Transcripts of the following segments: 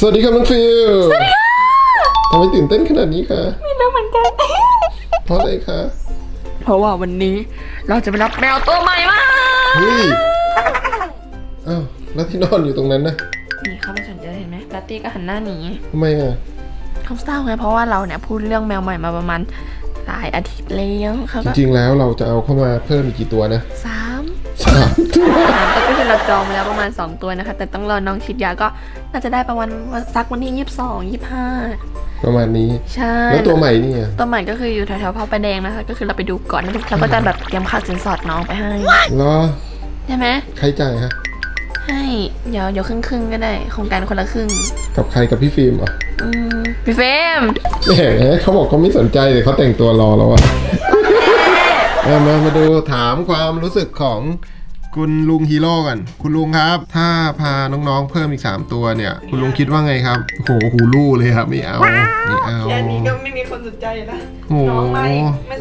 สวัสดีครับน้องฟิวสวัสดีค่ะทำไมตื่นเต้นขนาดนี้คะไม่รู้เหมือนกันเพราะอะไรคะเพราะว่าวันนี้เราจะไปรับแมวตัวใหม่มาเฮ้ยอ้าวลัตตี้นอนอยู่ตรงนั้นนะนี่เขาไม่สนใจเห็นไหมลัตตี้ก็หันหน้าหนีทำไมอ่ะเขาเศร้าไงเพราะว่าเราเนี่ยพูดเรื่องแมวใหม่มาประมาณหลายอาทิตย์แล้วเขาจริงๆแล้วเราจะเอาเข้ามาเพิ่มอีกกี่ตัวนะ3 ตัวก็คือเราจองแล้วประมาณ2ตัวนะคะแต่ต้องรอน้องฉีดยาก็น่าจะได้ประมาณสักวันที่22-25ประมาณนี้ใช่แล้วตัวใหม่นี่ตัวใหม่ก็คืออยู่แถวๆพระประแดงนะคะก็คือเราไปดูก่อนแล้วก็จะแบบเตรียมค่าสินสอดน้องไปให้เหรอใช่ไหมใครจ่ายฮะให้เดี๋ยวครึ่งก็ได้โครงการคนละครึ่งกับใครกับพี่ฟิล์มอ่ะพี่ฟิล์มเขาบอกเขาไม่สนใจเลยเขาแต่งตัวรอแล้วอ่ะมาดูถามความรู้สึกของคุณลุงฮีโร่กันคุณลุงครับถ้าพาน้องๆเพิ่มอีก3ตัวเนี่ยคุณลุงคิดว่าไงครับโหฮูลู่เลยครับไม่เอาแค่นี้ก็ไม่มีคนสนใจนะน้อง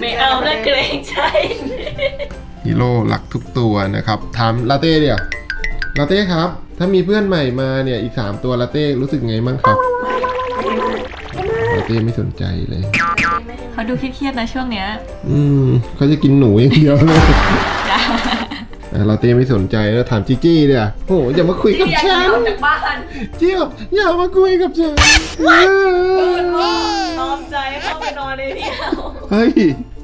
ไม่เอาน่าเกรงใจฮีโร่รักทุกตัวนะครับถามลาเต้เดี๋ยวลาเต้ครับถ้ามีเพื่อนใหม่มาเนี่ยอีก3ตัวลาเต้รู้สึกไงบ้างครับลาเต้ไม่สนใจเลยเขาดูเครียดๆนะช่วงเนี้ยเขาจะกินหนูอย่างเดียวเลยลาเต้ไม่สนใจแล้วถามจี้เลยอ่ะโอ้อย่ามาคุยกับฉันจี้แบบอย่ามาคุยกับฉันนอนใจเข้าไปนอนเลยเดียวเฮ้ย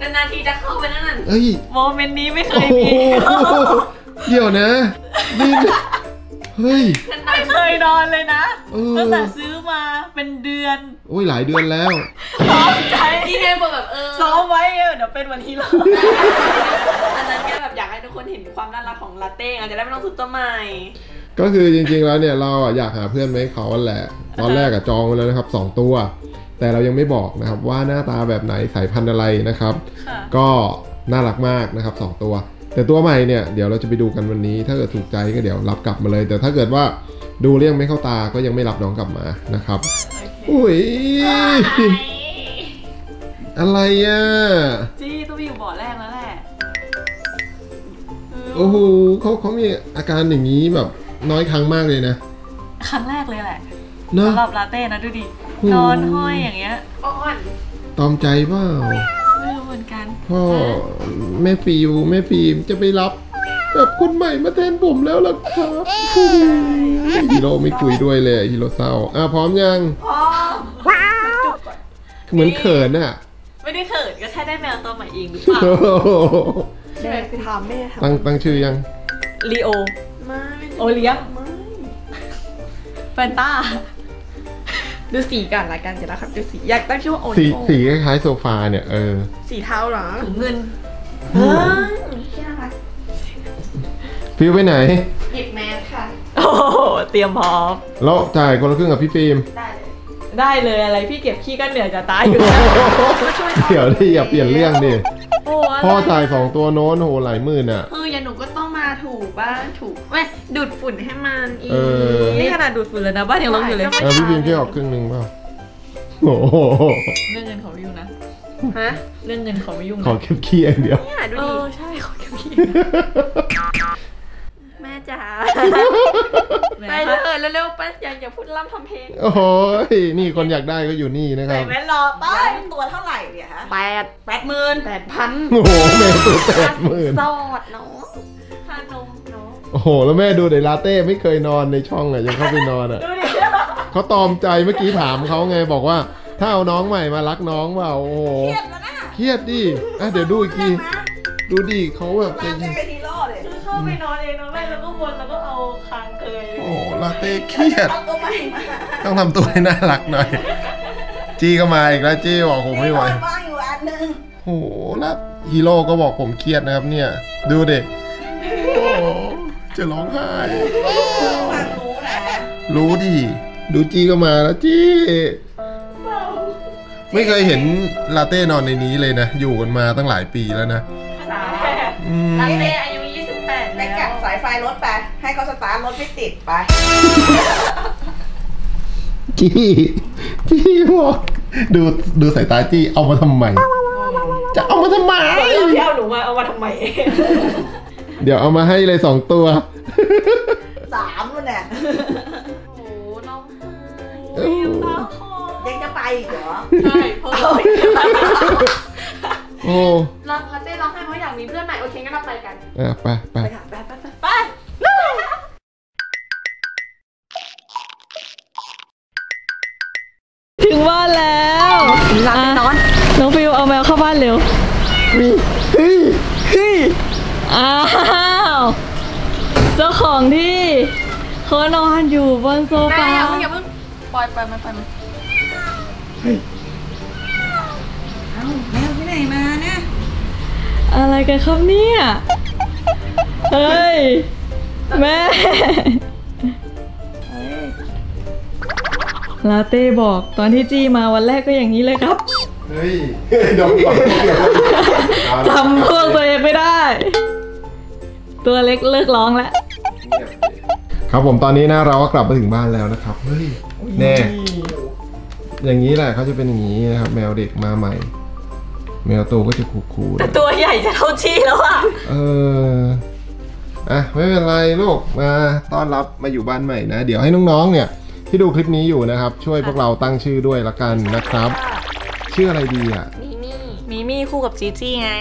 นานๆทีจะเข้าไปนั่นเฮ้ยโมเมนต์นี้ไม่เคยมีเดี๋ยวนะนี่เฮ้ยไม่เคยนอนเลยนะตั้งแต่ซื้อมาเป็นเดือนโอ้ยหลายเดือนแล้วซ้อมใจที่ไงแบบซ้อมไว้เดี๋ยวเป็นวันที่เราอันนั้นแค่แบบอยากให้ทุกคนเห็นความน่ารักของลาเต้อาจจะได้ไม่ต้องซื้อตัวใหม่ก็คือจริงๆแล้วเนี่ยเราอยากหาเพื่อนไหมเขาแหละตอนแรกอะจองไว้แล้วนะครับ2ตัวแต่เรายังไม่บอกนะครับว่าหน้าตาแบบไหนสายพันธุ์อะไรนะครับก็น่ารักมากนะครับ2ตัวแต่ตัวใหม่เนี่ยเดี๋ยวเราจะไปดูกันวันนี้ถ้าเกิดถูกใจก็เดี๋ยวรับกลับมาเลยแต่ถ้าเกิดว่าดูเรื่องไม่เข้าตาก็ยังไม่รับน้องกลับมานะครับอุ้ยอะไรอ่ะจี้ต้องอยู่บ่อแรกแล้วแหละโอ้โหเขามีอาการอย่างนี้แบบน้อยครั้งมากเลยนะครั้งแรกเลยแหละสำหรับลาเต้นะดูดินอนห้อยอย่างเงี้ยอ่อนตอมใจเปล่าพ่อแม่ฟิวจะไปรับแบบคนใหม่มาแทนผมแล้วล่ะครับฮีโร่ไม่คุยด้วยเลยฮีโร่เศร้าพร้อมยังพร้อมเหมือนเขินอ่ะไม่ได้เขินก็แค่ได้แมวตัวใหม่เองหรือเปล่าใช่ไหมคือถามแม่ถามตั้งชื่อยังลีโอไม่โอเลี้ยงไม่แฟนต้าดูสีกันละกันเสร็จแล้วครับดูสีอยากตั้งชื่อว่าโอริโอสีคล้ายๆโซฟาเนี่ยสีเทาเหรอถุงเงินแค่อะไรฟิวไปไหนหยิบแมสค่ะโอ้เตรียมพร้อมแล้วจ่ายคนละครึ่งกับพี่ฟิล์มได้เลยอะไรพี่เก็บขี้ก็เหนื่อยจะตายอยู่เดี๋ยวดิอย่าเปลี่ยนเรื่องดิพ่อจ่าย2 ตัวโน้นโหหลายหมื่นอ่ะอย่างหนูก็ต้องมาถูบ้านถูเว้ยดูดฝุ่นให้มันอีนี่ขนาดดูดฝุ่นเลยนะบ้านยังลงอยู่เลยพี่พิมพ์แค่ออกครึ่งนึงเปล่าโอ้โหเรื่องเงินเขาไม่ยุ่งนะฮะเรื่องเงินเขาไม่ยุ่งขอเก็บขี้อย่างเดียวเนี่ยดูดิใช่ขอเก็บขี้แม่จ๋าไปเลยเร็วๆไปอย่าพูดล่ำทำเพลงโอ้โหนี่คนอยากได้ก็อยู่นี่นะครับแม่รอไปตัวเท่าไหร่เนี่ยฮะ8,000 โอ้โหแม่ตัว80,000สอดเนาะค่านมเนาะโอ้โหแล้วแม่ดูเดี๋ยวลาเต้ไม่เคยนอนในช่องอะยังเข้าไปนอนอะเขาตอมใจเมื่อกี้ถามเขาไงบอกว่าถ้าเอาน้องใหม่มารักน้องเปล่าโอ้โหเครียดดิเดี๋ยวดูอีกทีดูดิเขาแบบจะเข้าไปนอนเองนะแม่แล้วก็วนแล้วก็เอาคางเคยโอ้ลาเต้เครียดต้องทำตัวให้น่ารักหน่อยจี้ก็มาอีกแล้วจี้บอกผมไม่ไหวโอ้โหแล้วฮีโร่ก็บอกผมเครียดนะครับเนี่ยดูเด็กจะร้องไห้รู้ดิดูจี้ก็มาแล้วจี้ไม่เคยเห็นลาเต้นอนในนี้เลยนะอยู่กันมาตั้งหลายปีแล้วนะลาเต้อายุ28ได้กัดสายไฟรถไปให้เขาสตาร์ทรถไม่ติดไปจี้บอกดูสายตาจี้เอามาทำไมจะเอามาทำไมเที่ยวหนูมาเอามาทำไมเดี๋ยวเอามาให้เลย2 ตัว3 ตัวเนี่ยโอ้โหน้อง ยังจะไปอีกเหรอใช่เพราะโอ้เราเต้ร้องไห้เพราะอยากมีเพื่อนใหม่โอเคงั้นเราไปกันไปถึงบ้านแล้วน้องฟิวเอาแมวเข้าบ้านเร็วอ้าวเจ้าของที่เขานอนอยู่บนโซฟาอย่าเพิ่งปล่อยมันเอาแมวที่ไหนมานะอะไรกันครับเนี่ยเฮ้ยแม่ลาเต้บอกตอนที่จี้มาวันแรกก็อย่างนี้เลยครับเฮ้ยดมก่อนจำพวกตัวเองไม่ได้ตัวเล็กเลิกร้องแล้วครับผมตอนนี้นะเราก็กลับมาถึงบ้านแล้วนะครับเฮ้ยแน่อย่างนี้แหละเขาจะเป็นอย่างนี้นะครับแมวเด็กมาใหม่แมวโตก็จะขู่ๆแต่ตัวใหญ่จะเท่าชี้แล้วอ่ะไม่เป็นไรลูกมาต้อนรับมาอยู่บ้านใหม่นะเดี๋ยวให้น้องๆเนี่ยที่ดูคลิปนี้อยู่นะครับช่วยพวกเราตั้งชื่อด้วยละกันนะครับชื่ออะไรดีอ่ะมิมี่คู่กับจีจี้ไง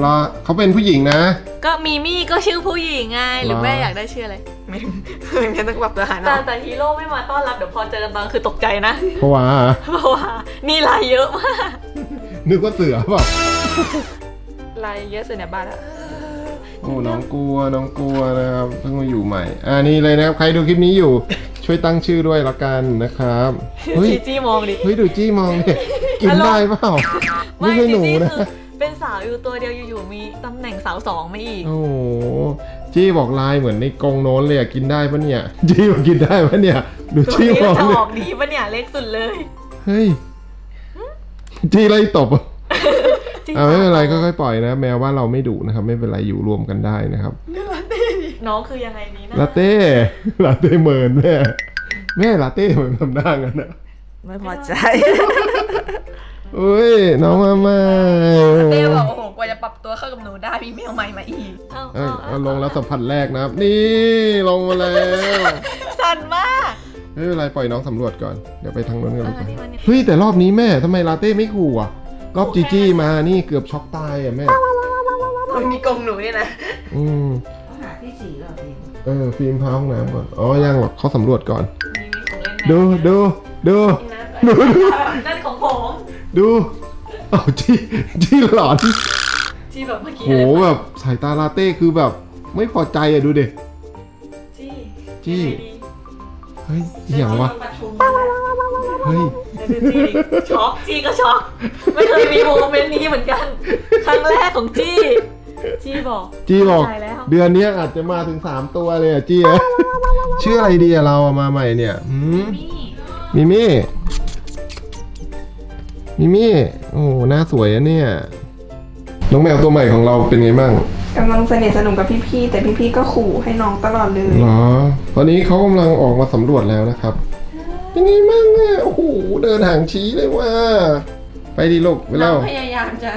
เราเขาเป็นผู้หญิงนะก็มิมี่ก็ชื่อผู้หญิงไงหรือแม่อยากได้ชื่ออะไรไม่เหมือนกันต้องปรับตัวหาเนาะแต่ฮีโร่ไม่มาต้อนรับเดี๋ยวพอเจอกันบางคือตกใจนะเพราะว่านี่ลายเยอะมากนึกว่าเสือป่ะลายเยอะสุดในบ้านละโอ้น้องกลัวนะครับเพิ่งมาอยู่ใหม่นี่เลยนะครับใครดูคลิปนี้อยู่ช่วยตั้งชื่อด้วยละกันนะครับเฮ้ยจี้มองดิเฮ้ยดูจี้มองดิกินได้เปล่าไม่ใช่หนูนะเป็นสาวอยู่ตัวเดียวอยู่ๆมีตำแหน่งสาวสองมาอีกโอ้จี้บอกลายเหมือนในกรงโน้นเลยกินได้ปะเนี่ยจี้บอกกินได้ปะเนี่ยดูจี้มองดิออกดีปะเนี่ยเล็กสุดเลยเฮ้ยจี้ไล่ตบไม่เป็นไรค่อยๆปล่อยนะแมวว่าเราไม่ดุนะครับไม่เป็นไรอยู่รวมกันได้นะครับน้องคือยังไงนี้นะลาเต้เหมือนแม่ลาเต้เหมือนทำหน้ากันนะไม่พอใจเอ้ยน้องมาใหม่ลาเต้บอกโอ้โหกว่าจะปรับตัวเข้ากับหนูได้พี่แมวใหม่มาอีกเอาลงแล้วสัมผัสแรกนะครับนี่ลงมาแล้วสั่นมากไม่เป็นไรปล่อยน้องสำรวจก่อนเดี๋ยวไปทางนั้นกันเลยเฮ้ยแต่รอบนี้แม่ทำไมลาเต้ไม่ขู่อ่ะรอบจีจี้มานี่เกือบช็อกตายอ่ะแม่มีกรงหนูเนี่ยนะที่สีหรอฟิล์มฟิล์มพาห้องน้ำก่อนอ๋อยังหรอกเขาสำรวจก่อนดูนั่นของผมดูเอ้าจี้หลอนจี้แบบเมื่อกี้โหแบบสายตาลาเต้คือแบบไม่พอใจอ่ะดูเด็กจี้เฮ้ยอย่างวะเฮ้ยช็อกจี้ก็ช็อกไม่เคยมีโมเมนต์นี้เหมือนกันครั้งแรกของจี้บอกเดือนนี้อาจจะมาถึง3ตัวเลยอะจี้เอ้ยชื่ออะไรดีอะเรามาใหม่เนี่ยมิมี่โอ้หน้าสวยอะเนี่ยน้องแมวตัวใหม่ของเราเป็นไงบ้างกำลังสนิทสนมกับพี่ๆแต่พี่ๆก็ขู่ให้น้องตลอดเลยเหรอตอนนี้เขากำลังออกมาสำรวจแล้วนะครับเป็นไงบ้างเนี่ยโอ้โหเดินห่างชี้เลยว่าไปดีลูกไปแล้วพยายามจะ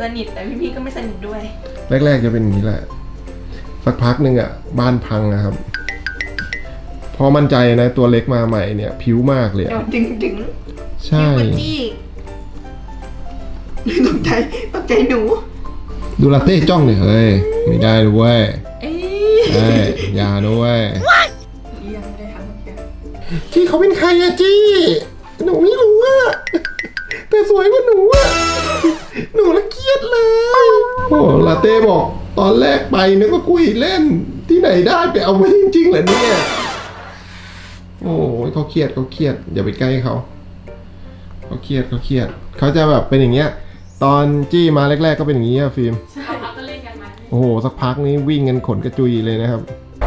สนิทแต่พี่ๆก็ไม่สนิทด้วยแรกๆจะเป็นอย่างนี้แหละสักพักหนึ่งอ่ะบ้านพังนะครับพอมั่นใจนะตัวเล็กมาใหม่เนี่ยผิวมากเลยดึงใช่ตกใจหนูดูลาเต้จ้องเลยเฮ้ยไม่ได้ด้วยอย่าด้วยจี้เขาเป็นใครอะจี้หนูไม่รู้อะแต่สวยกว่าหนูอะหนูละเกียดเลยโอ้ลาเต้บอกตอนแรกไปนึกว่าคุยเล่นที่ไหนได้ไปเอามาจริงๆเหรอเนี่ยโอ้ยเขาเครียดอย่าไปใกล้เขาเครียดเขาจะแบบเป็นอย่างเงี้ยตอนจี้มาแรกๆก็เป็นอย่างนี้ฟิล์มใช่เขาก็เล่นกันมาโอ้โหสักพักนี้วิ่งกันขนกระจุยเลยนะครับ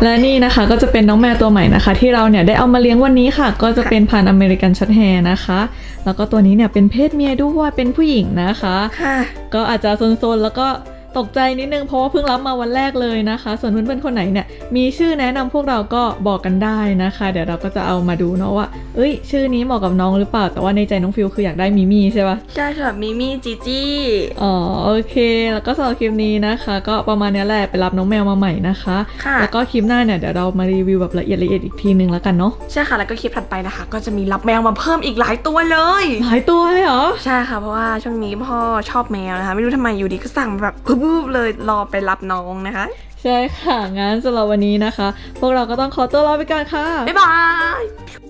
และนี่นะคะก็จะเป็นน้องแมวตัวใหม่นะคะที่เราเนี่ยได้เอามาเลี้ยงวันนี้ค่ะก็จะเป็นพันธุ์อเมริกันช็อตแฮร์นะคะแล้วก็ตัวนี้เนี่ยเป็นเพศเมียด้วยเป็นผู้หญิงนะคะก็อาจจะโซนๆแล้วก็ ตกใจนิดนึงเพราะว่าเพิ่งรับมาวันแรกเลยนะคะส่วนเพื่อนๆคนไหนเนี่ยมีชื่อแนะนำพวกเราก็บอกกันได้นะคะเดี๋ยวเราก็จะเอามาดูเนาะว่าเอ้ยชื่อนี้เหมาะกับน้องหรือเปล่าแต่ว่าในใจน้องฟิวคืออยากได้มิมี่ใช่ปะใช่ค่ะมิมี่จีจี้อ๋อโอเคแล้วก็สำหรับคลิปนี้นะคะก็ประมาณนี้แหละไปรับน้องแมวมาใหม่นะคะแล้วก็คลิปหน้าเนี่ยเดี๋ยวเรามารีวิวแบบละเอียดอีกทีนึงแล้วกันเนาะใช่ค่ะแล้วก็คลิปถัดไปนะคะก็จะมีรับแมวมาเพิ่มอีกหลายตัวเลยหลายตัวเลยเหรอใช่ค่ะเพราะว่าช่วงนี้พ่อชอบแมวนะคะไม่รู้ทำไมอยู่ดีก็สั่งแบบปุ๊บเลยรอไปรับน้องนะคะใช่ค่ะงั้นสำหรับวันนี้นะคะพวกเราก็ต้องขอตัวลาไปก่อนค่ะบ๊ายบาย